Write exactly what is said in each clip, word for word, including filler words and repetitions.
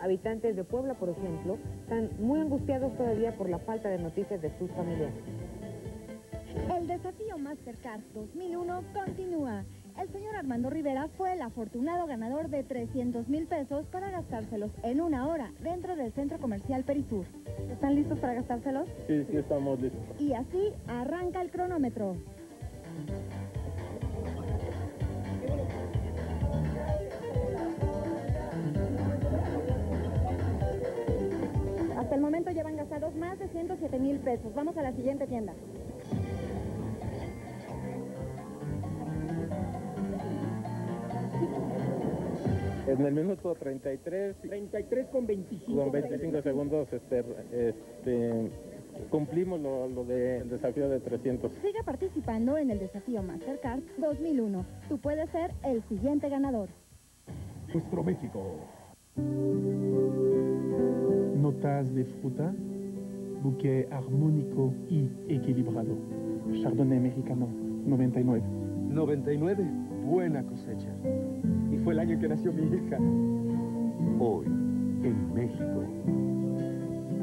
habitantes de Puebla, por ejemplo, están muy angustiados todavía por la falta de noticias de sus familiares. El desafío Mastercard dos mil uno continúa. El señor Armando Rivera fue el afortunado ganador de trescientos mil pesos para gastárselos en una hora dentro del centro comercial Perisur. ¿Están listos para gastárselos? Sí, sí, estamos listos. Y así arranca el cronómetro. Hasta el momento llevan gastados más de ciento siete mil pesos. Vamos a la siguiente tienda. En el minuto treinta y tres, treinta y tres con veinticinco. Con veinticinco segundos este, este, cumplimos lo, lo del desafío de trescientos. Sigue participando en el desafío Mastercard dos mil uno. Tú puedes ser el siguiente ganador. Nuestro México. Notas de fruta, buque armónico y equilibrado. Chardonnay mexicano, noventa y nueve. noventa y nueve. Buena cosecha. Y fue el año que nació mi hija. Hoy, en México,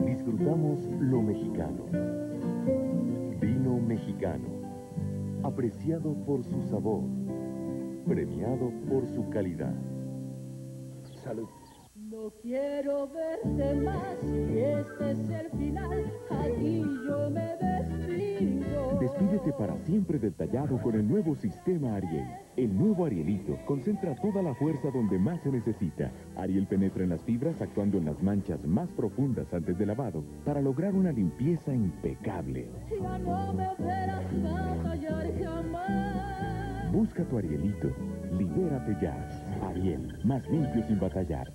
disfrutamos lo mexicano. Vino mexicano, apreciado por su sabor, premiado por su calidad. Salud. No quiero verte más, y este es el final, aquí yo me despido. Despídete para siempre del Tallado con el nuevo sistema Ariel. El nuevo Arielito concentra toda la fuerza donde más se necesita. Ariel penetra en las fibras actuando en las manchas más profundas antes del lavado para lograr una limpieza impecable. Ya no me verás batallar jamás. Busca tu Arielito, libérate ya. Ariel, más limpio sin batallar.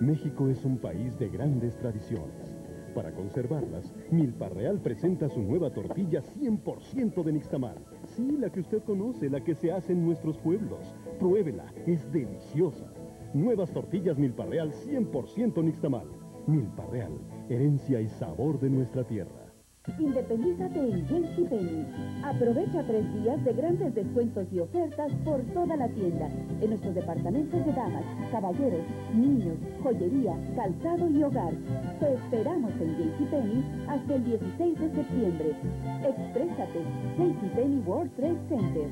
México es un país de grandes tradiciones. Para conservarlas, Milpa Real presenta su nueva tortilla cien por ciento de nixtamal. Sí, la que usted conoce, la que se hace en nuestros pueblos. Pruébela, es deliciosa. Nuevas tortillas Milpa Real cien por ciento nixtamal. Milpa Real, herencia y sabor de nuestra tierra. Independízate en JCPenney. Aprovecha tres días de grandes descuentos y ofertas por toda la tienda. En nuestros departamentos de damas, caballeros, niños, joyería, calzado y hogar. Te esperamos en JCPenney hasta el dieciséis de septiembre. Exprésate, JCPenney World Trade Center.